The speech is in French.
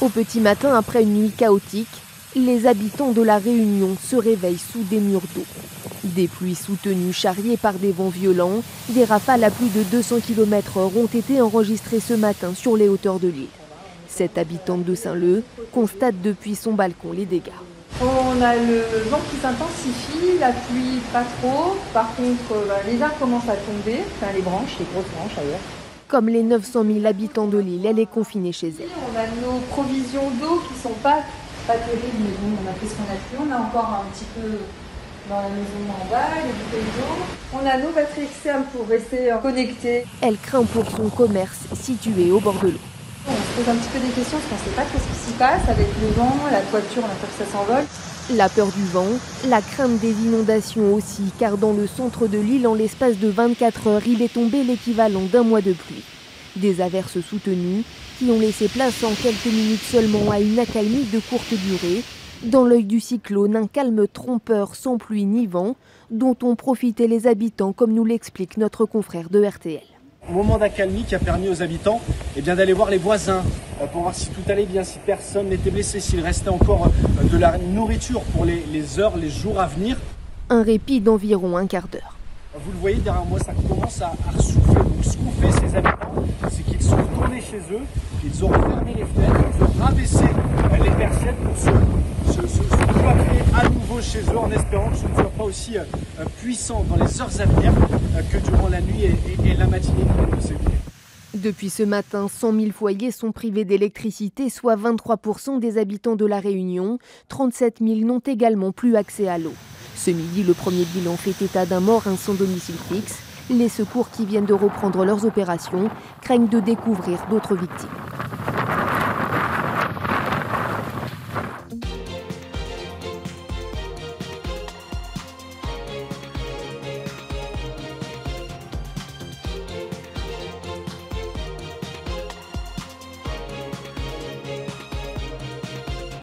Au petit matin, après une nuit chaotique, les habitants de la Réunion se réveillent sous des murs d'eau. Des pluies soutenues charriées par des vents violents, des rafales à plus de 200 km/h ont été enregistrées ce matin sur les hauteurs de l'île. Cette habitante de Saint-Leu constate depuis son balcon les dégâts. On a le vent qui s'intensifie, la pluie pas trop, par contre les arbres commencent à tomber, enfin les branches, les grosses branches d'ailleurs. Comme les 900 000 habitants de l'île, elle est confinée chez elle. On a nos provisions d'eau qui ne sont pas terribles, mais bon, on a pris ce qu'on a pu. On a encore un petit peu dans la maison en bas, les bouteilles d'eau. On a nos batteries externes pour rester connectés. Elle craint pour son commerce situé au bord de l'eau. On se pose un petit peu des questions parce qu'on ne sait pas trop ce qui s'y passe avec le vent, la toiture, on a peur que ça s'envole. La peur du vent, la crainte des inondations aussi, car dans le centre de l'île, en l'espace de 24 heures, il est tombé l'équivalent d'un mois de pluie. Des averses soutenues qui ont laissé place en quelques minutes seulement à une accalmie de courte durée. Dans l'œil du cyclone, un calme trompeur sans pluie ni vent, dont ont profité les habitants, comme nous l'explique notre confrère de RTL. Moment d'accalmie qui a permis aux habitants d'aller voir les voisins pour voir si tout allait bien, si personne n'était blessé, s'il restait encore de la nourriture pour les heures, les jours à venir. Un répit d'environ un quart d'heure. Vous le voyez derrière moi, ça commence à ressouffler. Donc ce qu'ont fait ces habitants, c'est qu'ils sont retournés chez eux, qu'ils ont fermé les fenêtres, ils ont rabaissé les persiennes pour se cloîtrer à nouveau chez eux en espérant que ce ne soit pas aussi puissant dans les heures à venir que durant la nuit et la matinée de ce week-end. Depuis ce matin, 100 000 foyers sont privés d'électricité, soit 23% des habitants de la Réunion. 37 000 n'ont également plus accès à l'eau. Ce midi, le premier bilan fait état d'un mort, un sans domicile fixe. Les secours qui viennent de reprendre leurs opérations craignent de découvrir d'autres victimes.